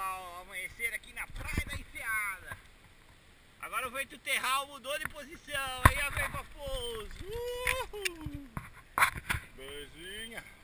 ao amanhecer aqui na praia da Enseada. Agora o vento terral mudou de posição, aí a vem pra pouso. Beijinha.